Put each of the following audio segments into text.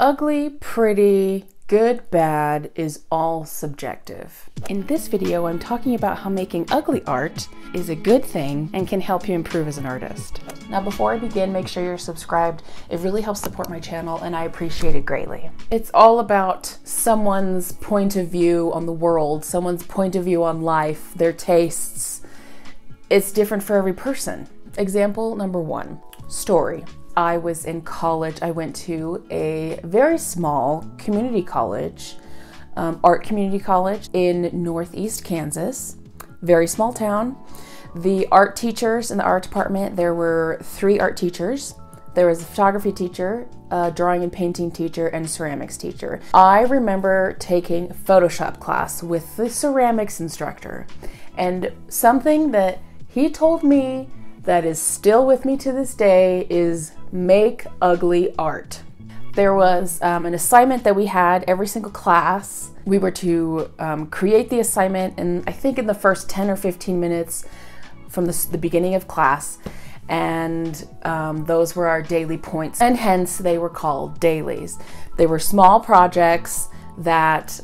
Ugly, pretty, good, bad is all subjective. In this video, I'm talking about how making ugly art is a good thing and can help you improve as an artist. Now, before I begin, make sure you're subscribed. It really helps support my channel and I appreciate it greatly. It's all about someone's point of view on the world, someone's point of view on life, their tastes. It's different for every person. Example number one, story. I was in college. I went to a very small community college, art community college in Northeast Kansas, very small town. The art teachers in the art department, there were 3 art teachers. There was a photography teacher, a drawing and painting teacher, and a ceramics teacher. I remember taking Photoshop class with the ceramics instructor, and something that he told me that is still with me to this day is make ugly art. There was an assignment that we had every single class. We were to create the assignment, and I think in the first 10 or 15 minutes from the beginning of class, and those were our daily points, and hence they were called dailies. They were small projects that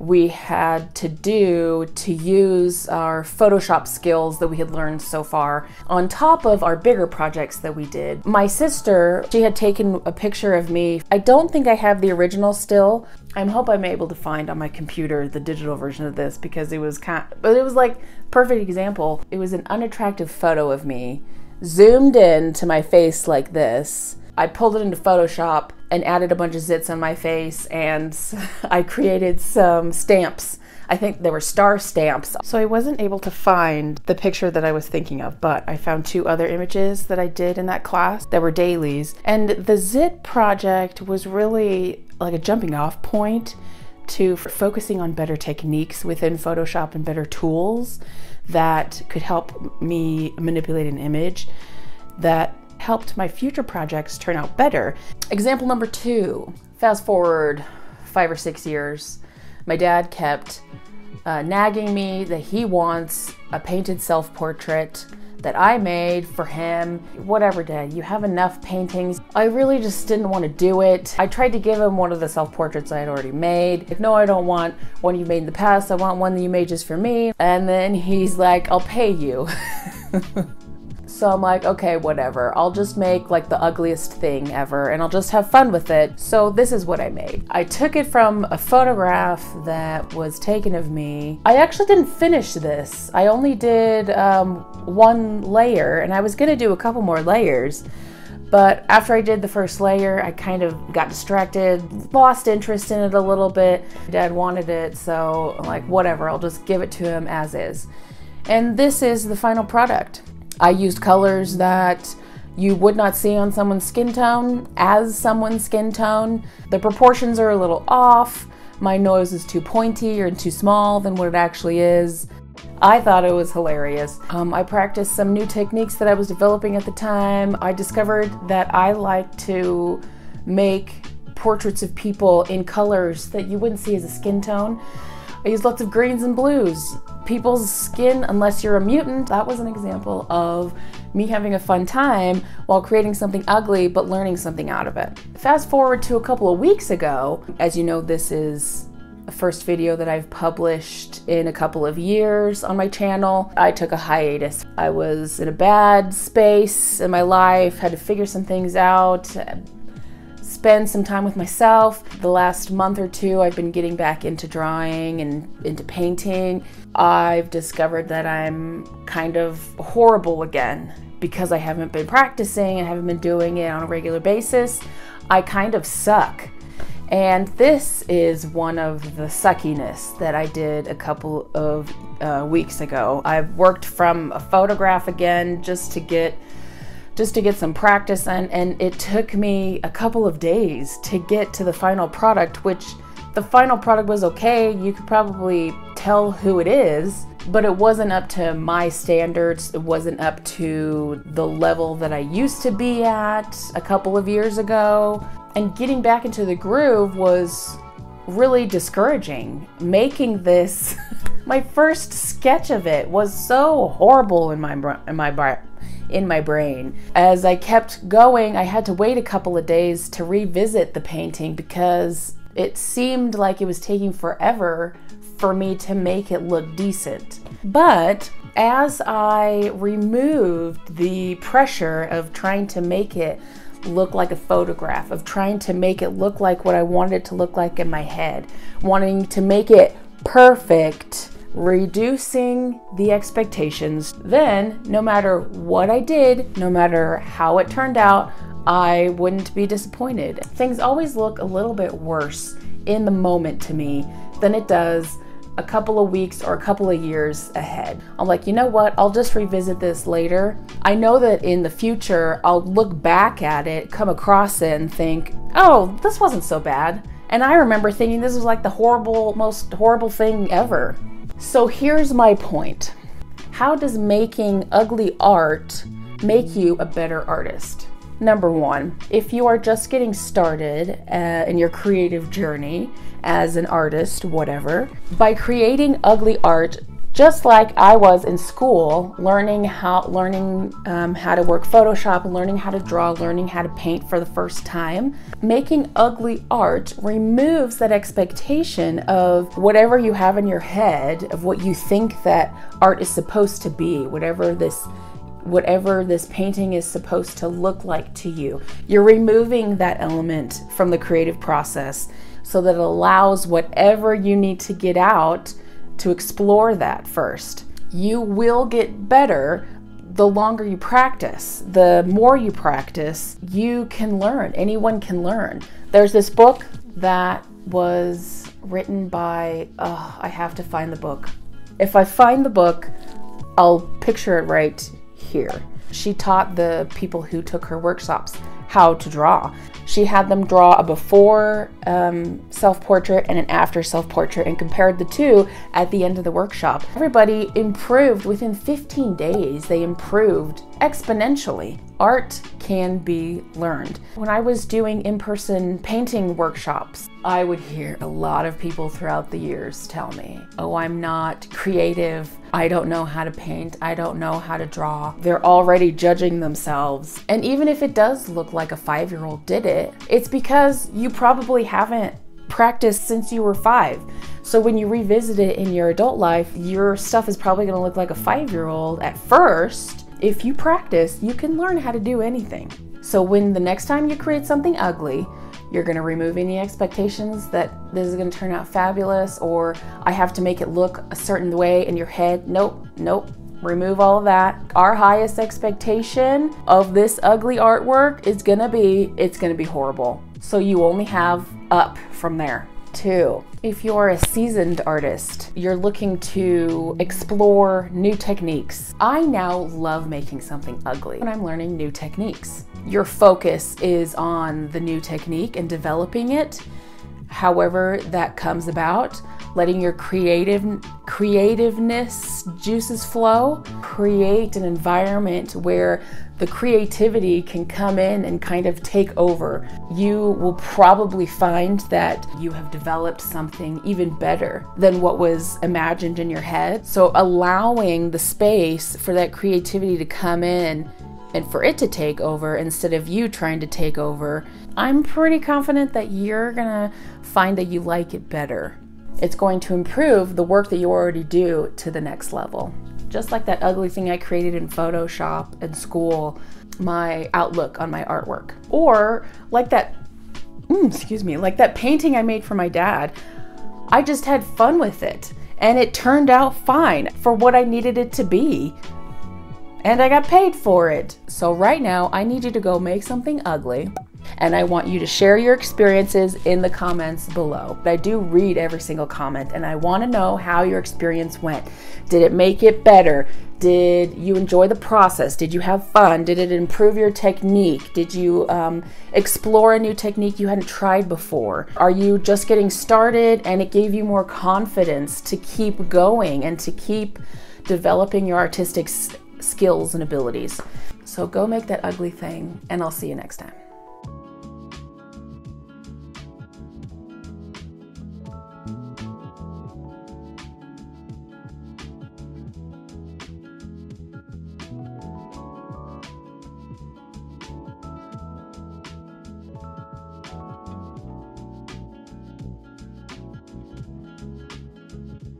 we had to do to use our Photoshop skills that we had learned so far on top of our bigger projects that we did. My sister, she had taken a picture of me. I don't think I have the original still. I hope I'm able to find on my computer the digital version of this, because it was but it was like perfect example. It was an unattractive photo of me zoomed in to my face like this. I pulled it into Photoshop and added a bunch of zits on my face, and I created some stamps. I think they were star stamps. So I wasn't able to find the picture that I was thinking of, but I found 2 other images that I did in that class that were dailies. And the zit project was really like a jumping off point to focusing on better techniques within Photoshop and better tools that could help me manipulate an image that helped my future projects turn out better. Example number 2, fast forward 5 or 6 years, my dad kept nagging me that he wants a painted self-portrait that I made for him. Whatever, Dad, you have enough paintings. I really just didn't want to do it. I tried to give him one of the self-portraits I had already made. Like, no, I don't want one you made in the past. I want one that you made just for me. And then he's like, I'll pay you. So I'm like, okay, whatever. I'll just make like the ugliest thing ever and I'll just have fun with it. So this is what I made. I took it from a photograph that was taken of me. I actually didn't finish this. I only did 1 layer, and I was gonna do a couple more layers. But after I did the first layer, I kind of got distracted, lost interest in it a little bit. Dad wanted it, so I'm like, whatever, I'll just give it to him as is. And this is the final product. I used colors that you would not see on someone's skin tone as someone's skin tone. The proportions are a little off. My nose is too pointy or too small than what it actually is. I thought it was hilarious. I practiced some new techniques that I was developing at the time. I discovered that I like to make portraits of people in colors that you wouldn't see as a skin tone. I use lots of greens and blues. People's skin, unless you're a mutant, that was an example of me having a fun time while creating something ugly but learning something out of it. Fast forward to a couple of weeks ago. As you know, this is the first video that I've published in a couple of years on my channel. I took a hiatus. I was in a bad space in my life, had to figure some things out, spend some time with myself. The last month or 2, I've been getting back into drawing and into painting. I've discovered that I'm kind of horrible again because I haven't been practicing and haven't been doing it on a regular basis. I kind of suck. And this is one of the suckiness that I did a couple of weeks ago. I've worked from a photograph again just to get some practice, and it took me a couple of days to get to the final product, which the final product was okay. You could probably tell who it is, but it wasn't up to my standards. It wasn't up to the level that I used to be at a couple of years ago. And getting back into the groove was really discouraging. Making this, my first sketch of it was so horrible in my in my brain. As I kept going, I had to wait a couple of days to revisit the painting because it seemed like it was taking forever for me to make it look decent. But as I removed the pressure of trying to make it look like a photograph, of trying to make it look like what I wanted it to look like in my head, wanting to make it perfect, reducing the expectations, then no matter what I did, no matter how it turned out, I wouldn't be disappointed. Things always look a little bit worse in the moment to me than it does a couple of weeks or a couple of years ahead. I'm like, you know what? I'll just revisit this later. I know that in the future, I'll look back at it, come across it and think, oh, this wasn't so bad. And I remember thinking this was like the most horrible thing ever. So here's my point. How does making ugly art make you a better artist? Number one, if you are just getting started in your creative journey as an artist, whatever, by creating ugly art, just like I was in school, learning how to work Photoshop, learning how to draw, learning how to paint for the first time, making ugly art removes that expectation of whatever you have in your head, of what you think that art is supposed to be, whatever this painting is supposed to look like to you. You're removing that element from the creative process so that it allows whatever you need to get out to explore that first. You will get better the longer you practice. The more you practice, you can learn. Anyone can learn. There's this book that was written by, oh, I have to find the book. If I find the book, I'll picture it right here. She taught the people who took her workshops how to draw. She had them draw a before self-portrait and an after self-portrait and compared the two at the end of the workshop. Everybody improved within 15 days. They improved exponentially. Art can be learned. When I was doing in-person painting workshops, I would hear a lot of people throughout the years tell me, oh, I'm not creative. I don't know how to paint. I don't know how to draw. They're already judging themselves. And even if it does look like a 5-year-old did it, it's because you probably haven't practiced since you were 5. So when you revisit it in your adult life, your stuff is probably gonna look like a 5-year-old at first. If you practice, you can learn how to do anything. So when the next time you create something ugly, you're gonna remove any expectations that this is gonna turn out fabulous or I have to make it look a certain way in your head. Nope, nope, remove all of that. Our highest expectation of this ugly artwork is gonna be, it's gonna be horrible. So you only have up from there. Two, if you're a seasoned artist, you're looking to explore new techniques. I now love making something ugly when I'm learning new techniques. Your focus is on the new technique and developing it, however that comes about, letting your creativeness juices flow. Create an environment where the creativity can come in and kind of take over. You will probably find that you have developed something even better than what was imagined in your head. So allowing the space for that creativity to come in and for it to take over instead of you trying to take over, I'm pretty confident that you're gonna find that you like it better. It's going to improve the work that you already do to the next level. Just like that ugly thing I created in Photoshop in school, my outlook on my artwork. Or like that, like that painting I made for my dad. I just had fun with it and it turned out fine for what I needed it to be. And I got paid for it. So right now I need you to go make something ugly. And I want you to share your experiences in the comments below. I do read every single comment and I want to know how your experience went. Did it make it better? Did you enjoy the process? Did you have fun? Did it improve your technique? Did you explore a new technique you hadn't tried before? Are you just getting started and it gave you more confidence to keep going and to keep developing your artistic skills and abilities? So go make that ugly thing and I'll see you next time.